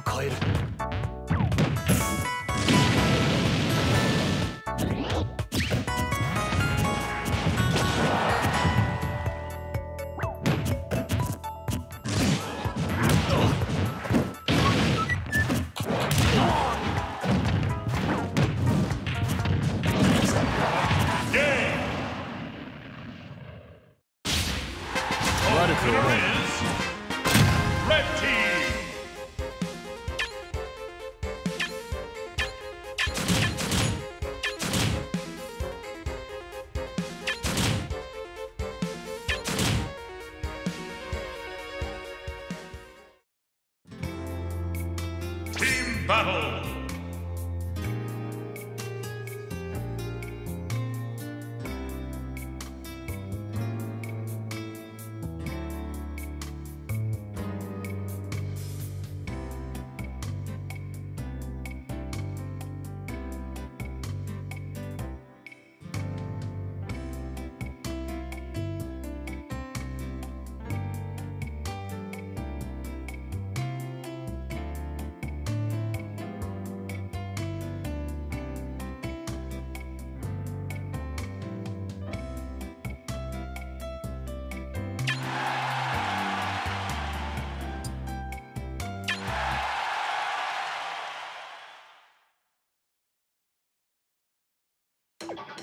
を変える。Battle.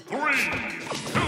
Three, two.